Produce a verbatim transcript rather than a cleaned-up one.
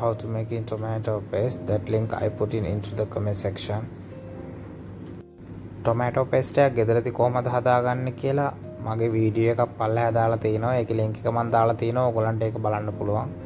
how to make in tomato paste. That link I put in into the comment section. Tomato paste එකක් ගෙදරදී කොහමද හදාගන්නේ කියලා මගේ video එකක් පල්ලෙහා දාලා තිනවා. ඒකේ link එක මම දාලා තිනවා. ඔයගොල්ලන්ට ඒක බලන්න පුළුවන්.